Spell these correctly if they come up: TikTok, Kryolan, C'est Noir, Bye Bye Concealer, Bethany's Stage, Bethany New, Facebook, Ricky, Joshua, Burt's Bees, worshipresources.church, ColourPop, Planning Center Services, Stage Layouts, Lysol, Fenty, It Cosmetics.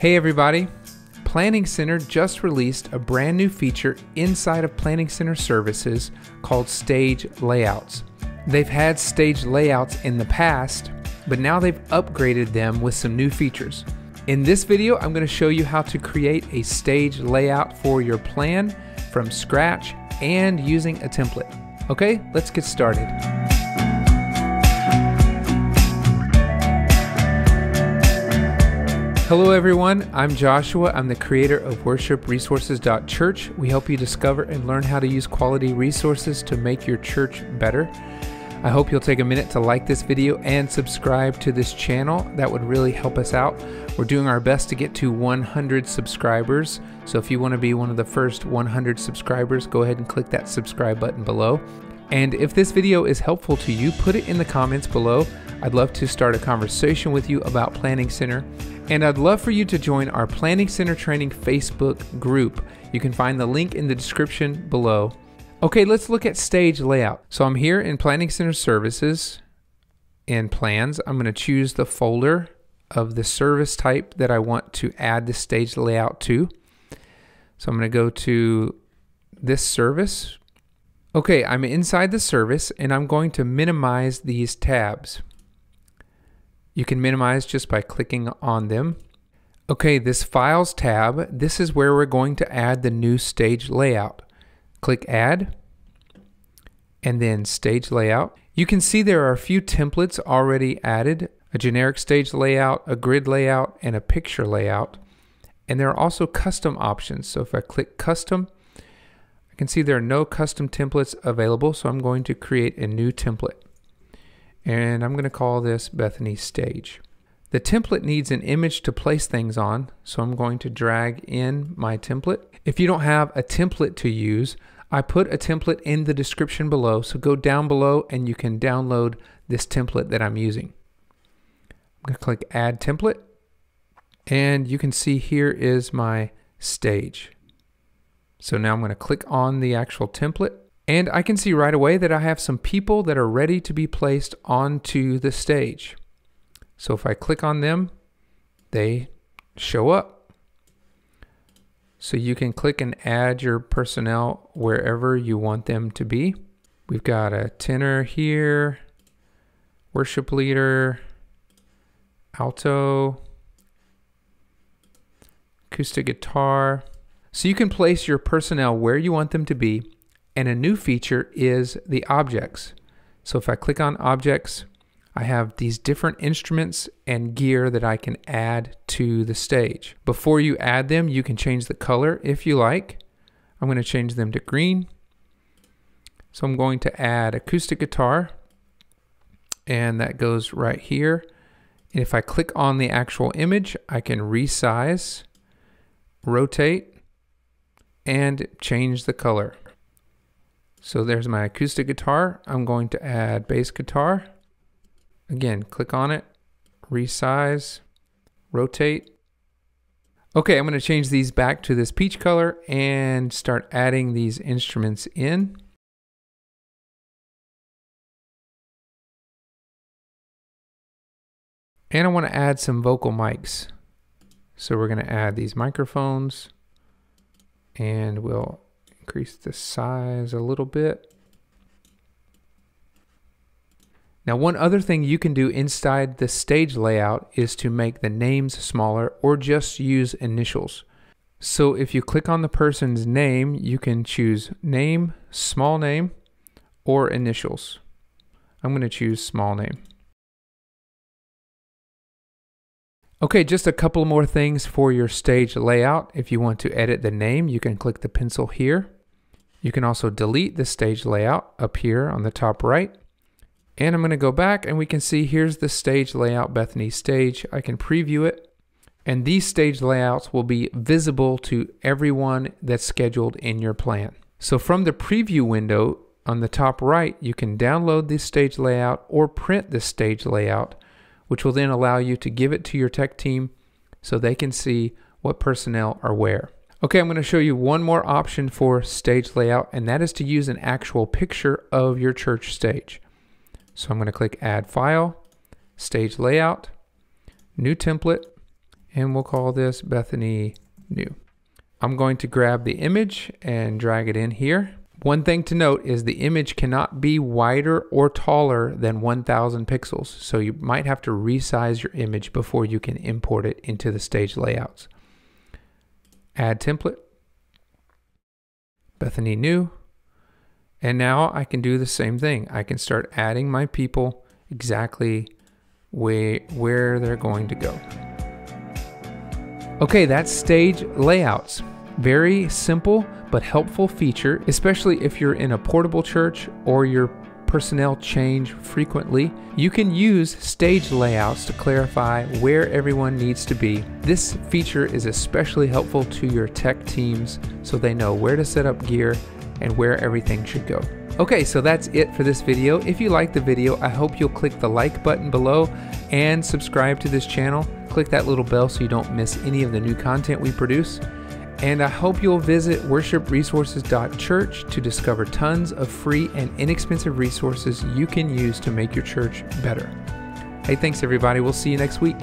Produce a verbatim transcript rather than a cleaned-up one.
Hey everybody, Planning Center just released a brand new feature inside of Planning Center Services called Stage Layouts. They've had Stage Layouts in the past, but now they've upgraded them with some new features. In this video, I'm going to show you how to create a stage layout for your plan from scratch and using a template. Okay, let's get started. Hello everyone, I'm Joshua. I'm the creator of worship resources dot church. We help you discover and learn how to use quality resources to make your church better. I hope you'll take a minute to like this video and subscribe to this channel. That would really help us out. We're doing our best to get to one hundred subscribers. So if you want to be one of the first one hundred subscribers, go ahead and click that subscribe button below. And if this video is helpful to you, put it in the comments below. I'd love to start a conversation with you about Planning Center. And I'd love for you to join our Planning Center Training Facebook group. You can find the link in the description below. Okay, let's look at stage layout. So I'm here in Planning Center Services and Plans. I'm gonna choose the folder of the service type that I want to add the stage layout to. So I'm gonna go to this service. Okay, I'm inside the service and I'm going to minimize these tabs. You can minimize just by clicking on them. Okay, this Files tab, this is where we're going to add the new stage layout. Click Add, and then Stage Layout. You can see there are a few templates already added, a generic stage layout, a grid layout, and a picture layout. And there are also custom options. So if I click Custom, I can see there are no custom templates available, so I'm going to create a new template. And I'm going to call this Bethany's Stage. The template needs an image to place things on, so I'm going to drag in my template. If you don't have a template to use, I put a template in the description below, so go down below and you can download this template that I'm using. I'm going to click Add Template, and you can see here is my stage. So now I'm going to click on the actual template. And I can see right away that I have some people that are ready to be placed onto the stage. So if I click on them, they show up. So you can click and add your personnel wherever you want them to be. We've got a tenor here, worship leader, alto, acoustic guitar. So you can place your personnel where you want them to be. And a new feature is the objects. So if I click on objects, I have these different instruments and gear that I can add to the stage. Before you add them, you can change the color if you like. I'm going to change them to green. So I'm going to add acoustic guitar, and that goes right here. And if I click on the actual image, I can resize, rotate, and change the color. So there's my acoustic guitar. I'm going to add bass guitar. Again, click on it, resize, rotate. Okay, I'm going to change these back to this peach color and start adding these instruments in. And I want to add some vocal mics. So we're going to add these microphones, and we'll increase the size a little bit. Now, one other thing you can do inside the stage layout is to make the names smaller or just use initials. So if you click on the person's name, you can choose name, small name, or initials. I'm going to choose small name. Okay, just a couple more things for your stage layout. If you want to edit the name, you can click the pencil here. You can also delete the stage layout up here on the top right. And I'm going to go back and we can see here's the stage layout, Bethany Stage. I can preview it. And these stage layouts will be visible to everyone that's scheduled in your plan. So from the preview window on the top right, you can download this stage layout or print this stage layout, which will then allow you to give it to your tech team so they can see what personnel are where. Okay, I'm going to show you one more option for stage layout, and that is to use an actual picture of your church stage. So I'm going to click Add File, Stage Layout, New Template, and we'll call this Bethany New. I'm going to grab the image and drag it in here. One thing to note is the image cannot be wider or taller than one thousand pixels, so you might have to resize your image before you can import it into the stage layouts. Add template, Bethany New, and now I can do the same thing. I can start adding my people exactly way, where they're going to go. Okay, that's stage layouts. Very simple but helpful feature, especially if you're in a portable church or your personnel change frequently. You can use stage layouts to clarify where everyone needs to be. This feature is especially helpful to your tech teams so they know where to set up gear and where everything should go. Okay, so that's it for this video. If you like the video, I hope you'll click the like button below and subscribe to this channel. Click that little bell so you don't miss any of the new content we produce. And I hope you'll visit worship resources dot church to discover tons of free and inexpensive resources you can use to make your church better. Hey, thanks everybody. We'll see you next week.